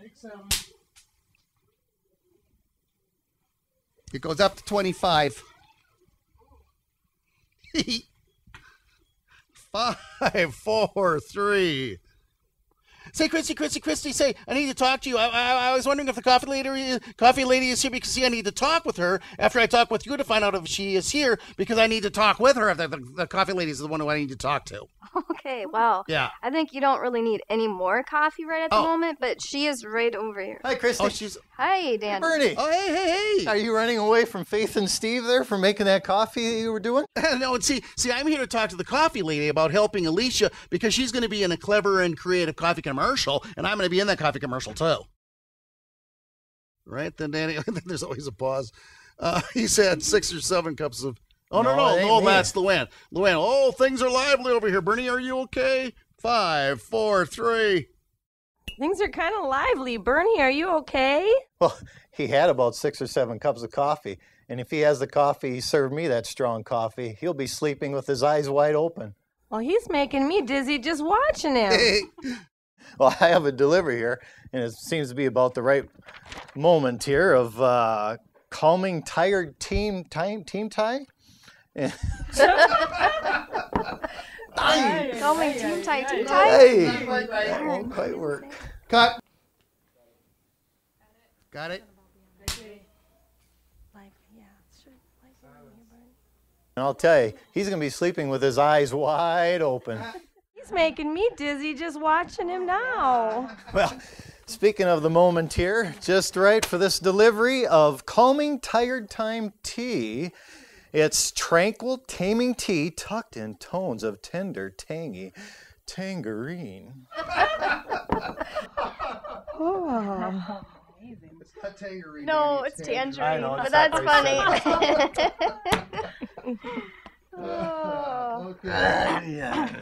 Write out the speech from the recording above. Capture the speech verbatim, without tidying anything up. Take seven. It goes up to twenty-five. Five, four, three. Say, Christy, Christy, Christy, say, I need to talk to you. I, I, I was wondering if the coffee lady, coffee lady is here because, see, I need to talk with her after I talk with you to find out if she is here because I need to talk with her. If the, the, the coffee lady is the one who I need to talk to. Okay, well, yeah. I think you don't really need any more coffee right at the oh. moment, but she is right over here. Hi, Christy. Oh, she's... Hi, Dan. Hey, Bernie. Oh, hey, hey, hey. Are you running away from Faith and Steve there for making that coffee that you were doing? No, and see, see, I'm here to talk to the coffee lady about helping Alicia because she's going to be in a clever and creative coffee commercial, and I'm going to be in that coffee commercial too. Right then, Danny. There's always a pause. Uh, he said six or seven cups of. Oh no, no, no, no that's Luann. Luann. Oh, things are lively over here. Bernie, are you okay? Five, four, three. Things are kind of lively. Bernie, are you okay? Well, he had about six or seven cups of coffee, and if he has the coffee he served me, that strong coffee, he'll be sleeping with his eyes wide open. Well, he's making me dizzy just watching him. Hey. Well, I have a delivery here, and it seems to be about the right moment here of uh, calming tired team time team tie. Calming team tie team tie. Hey, that won't quite work. Cut. Got it. And I'll tell you, he's gonna be sleeping with his eyes wide open. He's making me dizzy just watching him now. Well, speaking of the moment here, just right for this delivery of Calming Tired Time Tea. It's tranquil, taming tea tucked in tones of tender, tangy tangerine. Oh. It's not tangerine. No, it's tangerine. tangerine. I know, it's but that's funny. funny. Oh. Okay. Uh, yeah.